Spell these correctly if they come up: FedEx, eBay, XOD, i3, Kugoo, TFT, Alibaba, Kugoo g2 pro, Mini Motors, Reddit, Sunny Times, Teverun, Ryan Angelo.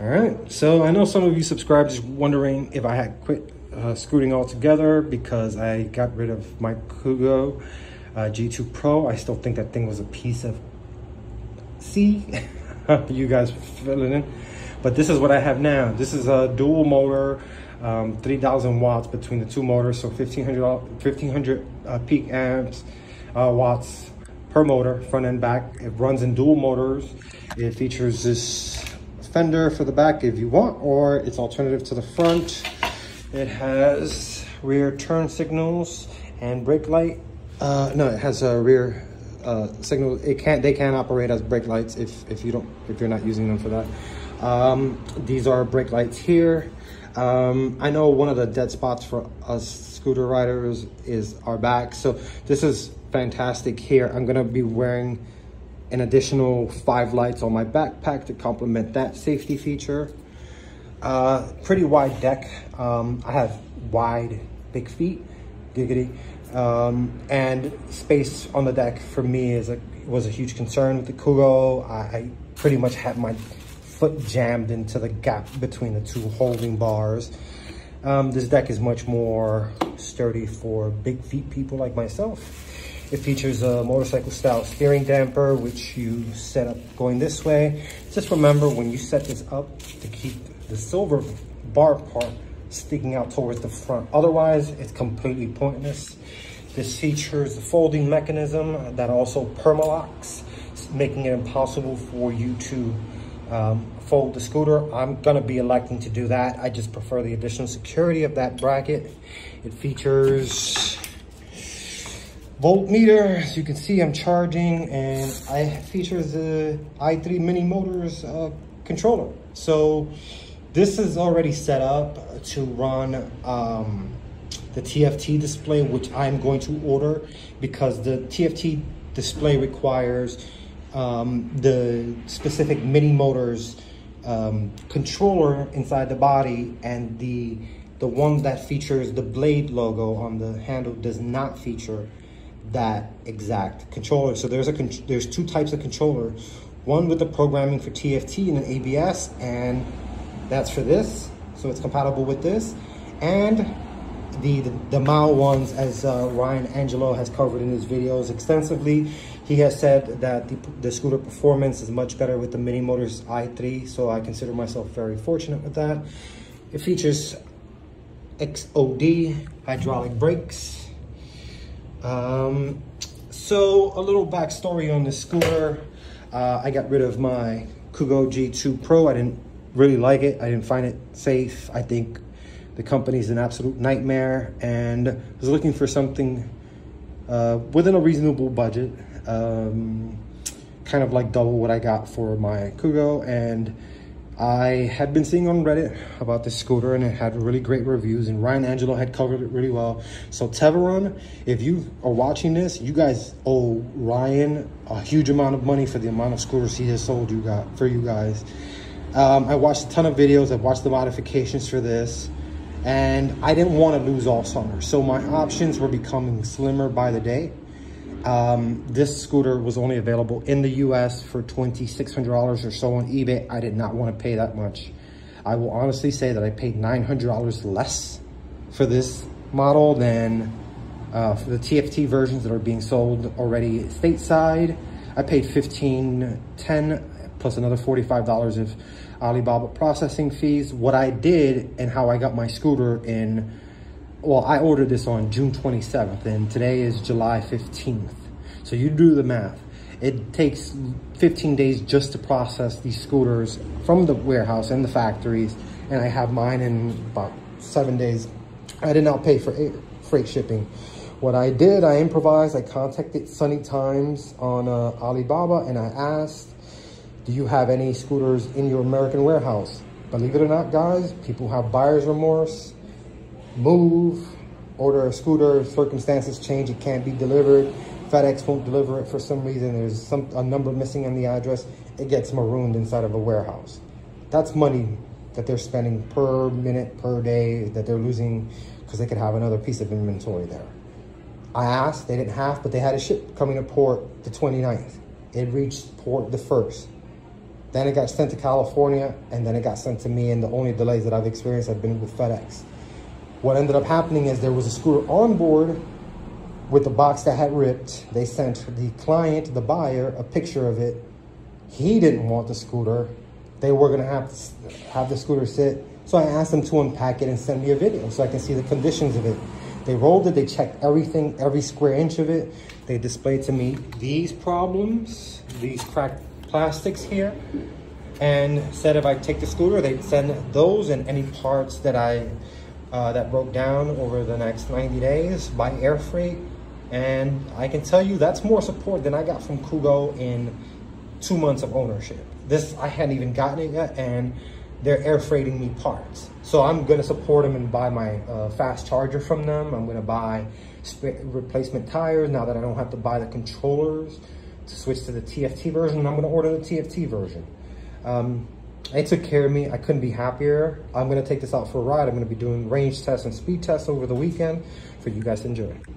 All right, so I know some of you subscribers wondering if I had quit scooting altogether because I got rid of my Kugoo g2 pro. I still think that thing was a piece of C. You guys filling in, but this is what I have now. This is a dual motor, 3,000 watts between the two motors, so 1500 peak amps watts per motor, front and back. It runs in dual motors. It features this fender for the back if you want, or it's alternative to the front. It has rear turn signals and brake light. No, it has a rear signal. They can't operate as brake lights if you're not using them for that. These are brake lights here. I know one of the dead spots for us scooter riders is our back, so this is fantastic here. I'm gonna be wearing an additional 5 lights on my backpack to complement that safety feature. Pretty wide deck. I have wide, big feet, giggity, and space on the deck for me was a huge concern with the Kugoo. I pretty much had my foot jammed into the gap between the two holding bars. This deck is much more sturdy for big feet people like myself. It features a motorcycle style steering damper, which you set up going this way. Just remember when you set this up to keep the silver bar part sticking out towards the front. Otherwise, it's completely pointless. This features a folding mechanism that also permalocks, making it impossible for you to fold the scooter. I'm gonna be electing to do that. I just prefer the additional security of that bracket. It features voltmeter, as you can see I'm charging, and I feature the i3 Mini Motors controller. So this is already set up to run the TFT display, which I'm going to order because the TFT display requires the specific Mini Motors controller inside the body, and the one that features the blade logo on the handle does not feature that exact controller. So there's two types of controller, one with the programming for TFT and an ABS, and that's for this, so it's compatible with this, and the MAO ones, as Ryan Angelo has covered in his videos extensively. He has said that the scooter performance is much better with the Mini Motors i3, so I consider myself very fortunate with that. It features XOD hydraulic brakes. So a little backstory on this scooter. I got rid of my Kugoo g2 pro. I didn't really like it. I didn't find it safe. I think the company's an absolute nightmare, and I was looking for something within a reasonable budget, kind of like double what I got for my Kugoo. And I had been seeing on Reddit about this scooter, and it had really great reviews, and Ryan Angelo had covered it really well. So Teverun, if you are watching this, you guys owe Ryan a huge amount of money for the amount of scooters he has sold for you guys. I watched a ton of videos. I watched the modifications for this, and I didn't want to lose all summer. So my options were becoming slimmer by the day. This scooter was only available in the US for $2,600 or so on eBay. I did not want to pay that much. I will honestly say that I paid $900 less for this model than for the TFT versions that are being sold already stateside. I paid $1,510 plus another $45 of Alibaba processing fees. What I did and how I got my scooter in, well, I ordered this on June 27th, and today is July 15th. So you do the math. It takes 15 days just to process these scooters from the warehouse and the factories, and I have mine in about 7 days. I did not pay for freight shipping. What I did, I improvised. I contacted Sunny Times on Alibaba, and I asked, do you have any scooters in your American warehouse? Believe it or not, guys, people have buyer's remorse. Move, order a scooter, circumstances change, it can't be delivered, FedEx won't deliver it for some reason, there's a number missing in the address, it gets marooned inside of a warehouse. That's money that they're spending per minute, per day, that they're losing because they could have another piece of inventory there. I asked, they didn't have, but they had a ship coming to port the 29th. It reached port the 1st. Then it got sent to California, and then it got sent to me, and the only delays that I've experienced have been with FedEx. What ended up happening is there was a scooter on board with the box that had ripped. They sent the client, the buyer, a picture of it. He didn't want the scooter. They were gonna have the scooter sit. So I asked them to unpack it and send me a video so I can see the conditions of it. They rolled it, they checked everything, every square inch of it. They displayed to me these problems, these cracked plastics here, and said if I take the scooter, they'd send those and any parts that that broke down over the next 90 days by air freight. And I can tell you that's more support than I got from Kugoo in 2 months of ownership. This, I hadn't even gotten it yet, and they're air freighting me parts. So I'm gonna support them and buy my fast charger from them. I'm gonna buy replacement tires now that I don't have to buy the controllers to switch to the TFT version. I'm gonna order the TFT version. It took care of me. I couldn't be happier. I'm gonna take this out for a ride. I'm gonna be doing range tests and speed tests over the weekend for you guys to enjoy.